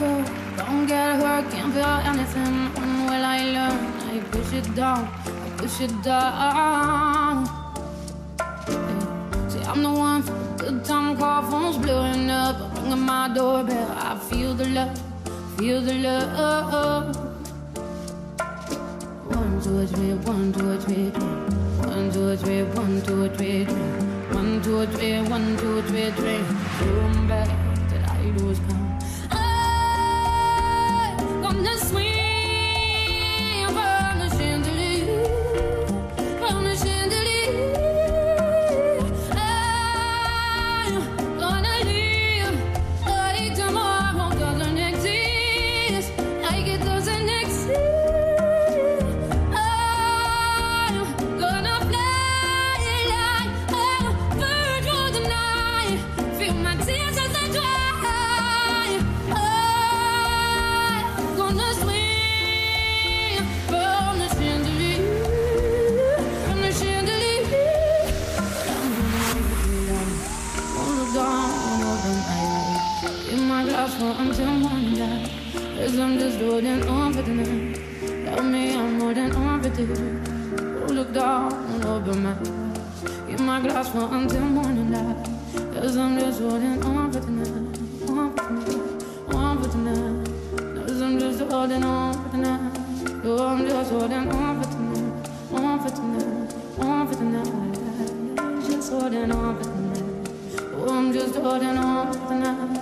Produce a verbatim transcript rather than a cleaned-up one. cool. Don't get hurt, can't feel anything. When will I learn? I push it down, I push it down. See, I'm the one for the good time call. Phone's blowing up, I'm ringing my doorbell. I feel the love, feel the love. One, two, three, one, two, three, three. One, two, three, one, two, three, three. One, two, three, one, two, three, three. Zoom back, did I lose count? I want to swing from the chandelier, from the chandelier. I'm gonna leave, like tomorrow doesn't exist, like it doesn't exist. Until morning time, cause I'm just holding on for the night. Tell me I'm holding on for you. Oh, look down over my eyes. Give my glass for until morning light, cause I'm just holding on for the night. On for the night, on for the night. Cause I'm just holding on for the night. Oh, I'm just holding on for the night. On for the night, on for the night. Just holding on for the night. Oh, I'm just holding on for the night.